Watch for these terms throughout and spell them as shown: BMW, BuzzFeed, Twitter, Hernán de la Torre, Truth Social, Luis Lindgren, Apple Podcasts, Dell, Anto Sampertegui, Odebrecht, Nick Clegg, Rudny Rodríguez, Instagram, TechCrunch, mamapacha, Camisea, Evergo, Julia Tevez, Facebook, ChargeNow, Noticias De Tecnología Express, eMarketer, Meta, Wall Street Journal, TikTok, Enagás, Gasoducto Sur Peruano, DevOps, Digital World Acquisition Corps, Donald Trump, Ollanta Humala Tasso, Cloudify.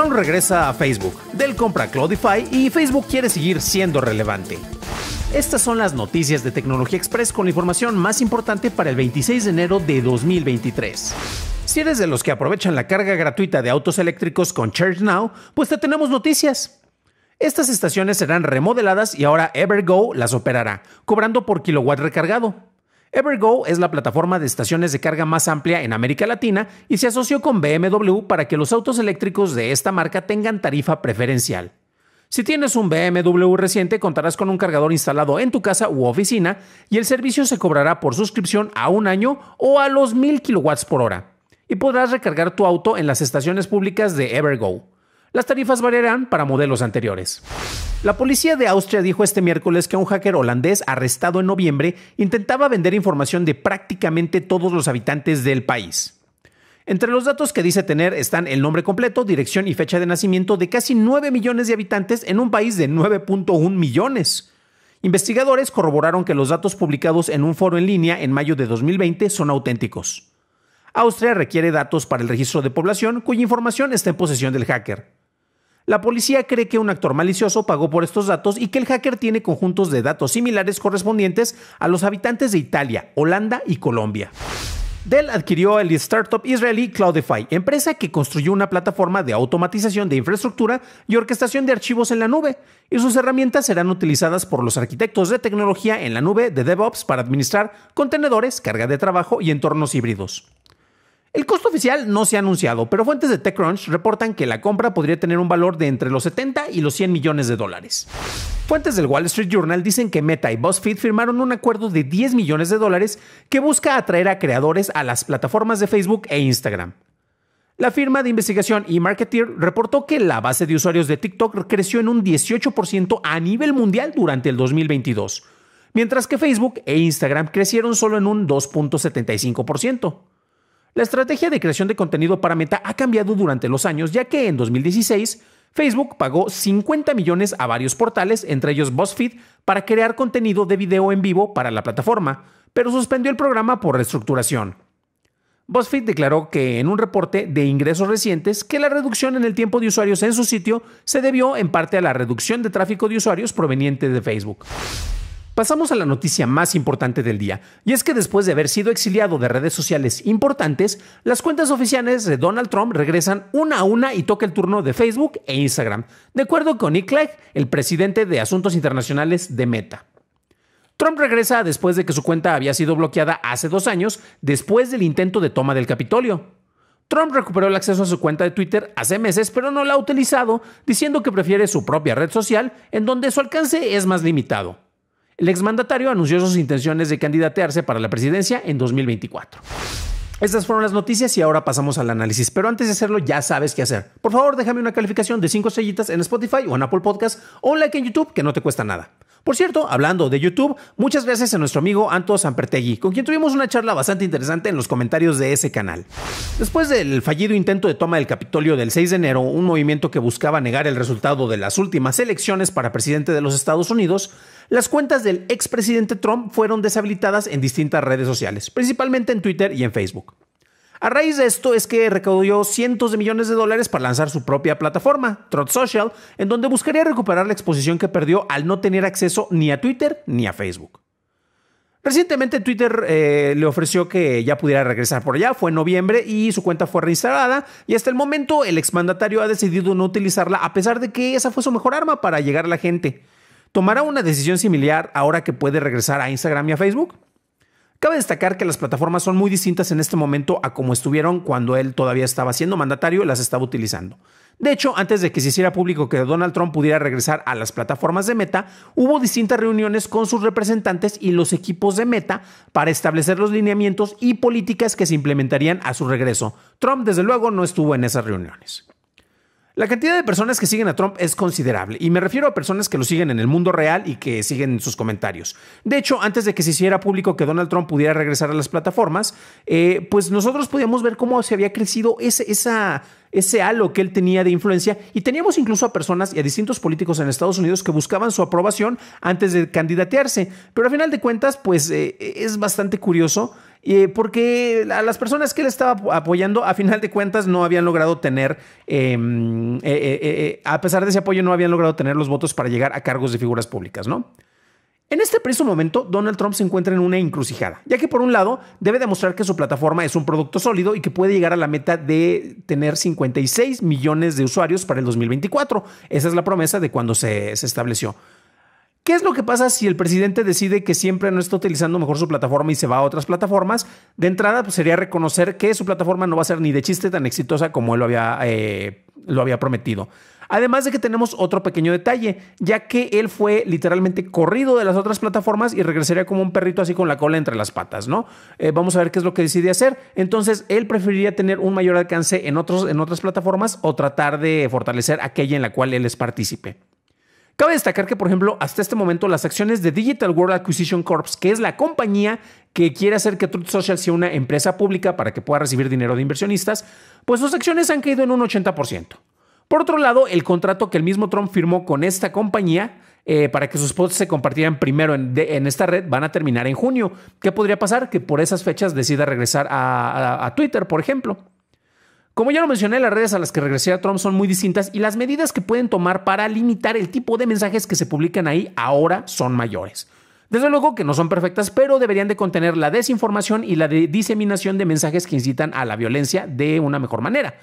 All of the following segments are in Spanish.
Trump regresa a Facebook, Dell compra Cloudify y Facebook quiere seguir siendo relevante. Estas son las noticias de Tecnología Express con la información más importante para el 26 de enero de 2023. Si eres de los que aprovechan la carga gratuita de autos eléctricos con ChargeNow, pues te tenemos noticias. Estas estaciones serán remodeladas y ahora Evergo las operará, cobrando por kilowatt recargado. Evergo es la plataforma de estaciones de carga más amplia en América Latina y se asoció con BMW para que los autos eléctricos de esta marca tengan tarifa preferencial. Si tienes un BMW reciente, contarás con un cargador instalado en tu casa u oficina y el servicio se cobrará por suscripción a un año o a los 1000 kilowatts por hora. Y podrás recargar tu auto en las estaciones públicas de Evergo. Las tarifas variarán para modelos anteriores. La policía de Austria dijo este miércoles que un hacker holandés arrestado en noviembre intentaba vender información de prácticamente todos los habitantes del país. Entre los datos que dice tener están el nombre completo, dirección y fecha de nacimiento de casi 9 millones de habitantes en un país de 9.1 millones. Investigadores corroboraron que los datos publicados en un foro en línea en mayo de 2020 son auténticos. Austria requiere datos para el registro de población cuya información está en posesión del hacker. La policía cree que un actor malicioso pagó por estos datos y que el hacker tiene conjuntos de datos similares correspondientes a los habitantes de Italia, Holanda y Colombia. Dell adquirió el startup israelí Cloudify, empresa que construyó una plataforma de automatización de infraestructura y orquestación de archivos en la nube, y sus herramientas serán utilizadas por los arquitectos de tecnología en la nube de DevOps para administrar contenedores, carga de trabajo y entornos híbridos. El costo oficial no se ha anunciado, pero fuentes de TechCrunch reportan que la compra podría tener un valor de entre los 70 y los 100 millones de dólares. Fuentes del Wall Street Journal dicen que Meta y BuzzFeed firmaron un acuerdo de 10 millones de dólares que busca atraer a creadores a las plataformas de Facebook e Instagram. La firma de investigación eMarketer reportó que la base de usuarios de TikTok creció en un 18% a nivel mundial durante el 2022, mientras que Facebook e Instagram crecieron solo en un 2.75%. La estrategia de creación de contenido para Meta ha cambiado durante los años, ya que en 2016 Facebook pagó 50 millones a varios portales, entre ellos BuzzFeed, para crear contenido de video en vivo para la plataforma, pero suspendió el programa por reestructuración. BuzzFeed declaró que en un reporte de ingresos recientes que la reducción en el tiempo de usuarios en su sitio se debió en parte a la reducción de tráfico de usuarios proveniente de Facebook. Pasamos a la noticia más importante del día, y es que después de haber sido exiliado de redes sociales importantes, las cuentas oficiales de Donald Trump regresan una a una y toca el turno de Facebook e Instagram, de acuerdo con Nick Clegg, el presidente de Asuntos Internacionales de Meta. Trump regresa después de que su cuenta había sido bloqueada hace 2 años, después del intento de toma del Capitolio. Trump recuperó el acceso a su cuenta de Twitter hace meses, pero no la ha utilizado, diciendo que prefiere su propia red social, en donde su alcance es más limitado. El exmandatario anunció sus intenciones de candidatearse para la presidencia en 2024. Estas fueron las noticias y ahora pasamos al análisis. Pero antes de hacerlo, ya sabes qué hacer. Por favor, déjame una calificación de 5 estrellitas en Spotify o en Apple Podcasts o un like en YouTube, que no te cuesta nada. Por cierto, hablando de YouTube, muchas gracias a nuestro amigo Anto Sampertegui, con quien tuvimos una charla bastante interesante en los comentarios de ese canal. Después del fallido intento de toma del Capitolio del 6 de enero, un movimiento que buscaba negar el resultado de las últimas elecciones para presidente de los Estados Unidos, las cuentas del expresidente Trump fueron deshabilitadas en distintas redes sociales, principalmente en Twitter y en Facebook. A raíz de esto es que recaudó cientos de millones de dólares para lanzar su propia plataforma, Truth Social, en donde buscaría recuperar la exposición que perdió al no tener acceso ni a Twitter ni a Facebook. Recientemente Twitter le ofreció que ya pudiera regresar por allá, fue en noviembre y su cuenta fue reinstalada y hasta el momento el exmandatario ha decidido no utilizarla a pesar de que esa fue su mejor arma para llegar a la gente. ¿Tomará una decisión similar ahora que puede regresar a Instagram y a Facebook? Cabe destacar que las plataformas son muy distintas en este momento a como estuvieron cuando él todavía estaba siendo mandatario y las estaba utilizando. De hecho, antes de que se hiciera público que Donald Trump pudiera regresar a las plataformas de Meta, hubo distintas reuniones con sus representantes y los equipos de Meta para establecer los lineamientos y políticas que se implementarían a su regreso. Trump, desde luego, no estuvo en esas reuniones. La cantidad de personas que siguen a Trump es considerable, y me refiero a personas que lo siguen en el mundo real y que siguen sus comentarios. De hecho, antes de que se hiciera público que Donald Trump pudiera regresar a las plataformas, pues nosotros podíamos ver cómo se había crecido esa ese halo que él tenía de influencia, y teníamos incluso a personas y a distintos políticos en Estados Unidos que buscaban su aprobación antes de candidatearse. Pero al final de cuentas, pues es bastante curioso porque a las personas que él estaba apoyando, a final de cuentas no habían logrado tener, a pesar de ese apoyo, no habían logrado tener los votos para llegar a cargos de figuras públicas, ¿no? En este preciso momento, Donald Trump se encuentra en una encrucijada, ya que por un lado debe demostrar que su plataforma es un producto sólido y que puede llegar a la meta de tener 56 millones de usuarios para el 2024. Esa es la promesa de cuando se estableció. ¿Qué es lo que pasa si el presidente decide que siempre no está utilizando mejor su plataforma y se va a otras plataformas? De entrada, pues, sería reconocer que su plataforma no va a ser ni de chiste tan exitosa como él lo había prometido. Además de que tenemos otro pequeño detalle, ya que él fue literalmente corrido de las otras plataformas y regresaría como un perrito así con la cola entre las patas, ¿no? Vamos a ver qué es lo que decide hacer. Entonces, él preferiría tener un mayor alcance en otras plataformas o tratar de fortalecer aquella en la cual él es partícipe. Cabe destacar que, por ejemplo, hasta este momento las acciones de Digital World Acquisition Corps, que es la compañía que quiere hacer que Truth Social sea una empresa pública para que pueda recibir dinero de inversionistas, pues sus acciones han caído en un 80%. Por otro lado, el contrato que el mismo Trump firmó con esta compañía para que sus posts se compartieran primero en esta red van a terminar en junio. ¿Qué podría pasar? Que por esas fechas decida regresar a Twitter, por ejemplo. Como ya lo mencioné, las redes a las que regresará Trump son muy distintas y las medidas que pueden tomar para limitar el tipo de mensajes que se publican ahí ahora son mayores. Desde luego que no son perfectas, pero deberían de contener la desinformación y la diseminación de mensajes que incitan a la violencia de una mejor manera.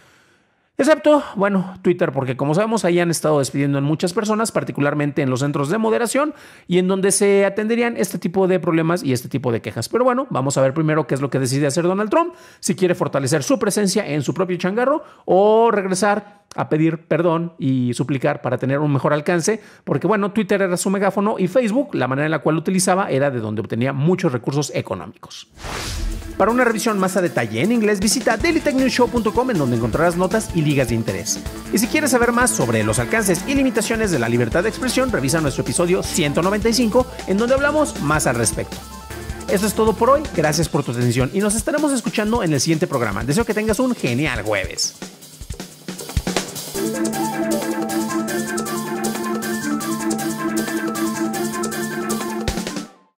Excepto, bueno, Twitter, porque como sabemos, ahí han estado despidiendo en muchas personas, particularmente en los centros de moderación y en donde se atenderían este tipo de problemas y este tipo de quejas. Pero bueno, vamos a ver primero qué es lo que decide hacer Donald Trump, si quiere fortalecer su presencia en su propio changarro o regresar a pedir perdón y suplicar para tener un mejor alcance, porque bueno, Twitter era su megáfono y Facebook, la manera en la cual lo utilizaba, era de donde obtenía muchos recursos económicos. Para una revisión más a detalle en inglés, visita dailytechnewsshow.com, en donde encontrarás notas y ligas de interés. Y si quieres saber más sobre los alcances y limitaciones de la libertad de expresión, revisa nuestro episodio 195, en donde hablamos más al respecto. Eso es todo por hoy, gracias por tu atención y nos estaremos escuchando en el siguiente programa. Deseo que tengas un genial jueves.